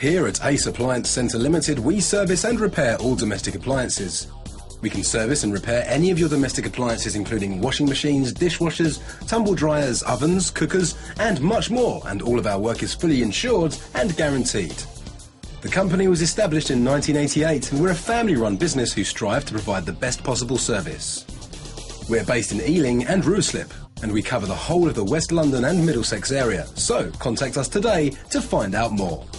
Here at Ace Appliance Centre Limited, we service and repair all domestic appliances. We can service and repair any of your domestic appliances, including washing machines, dishwashers, tumble dryers, ovens, cookers, and much more, and all of our work is fully insured and guaranteed. The company was established in 1988, and we're a family-run business who strive to provide the best possible service. We're based in Ealing and Ruislip, and we cover the whole of the West London and Middlesex area, so contact us today to find out more.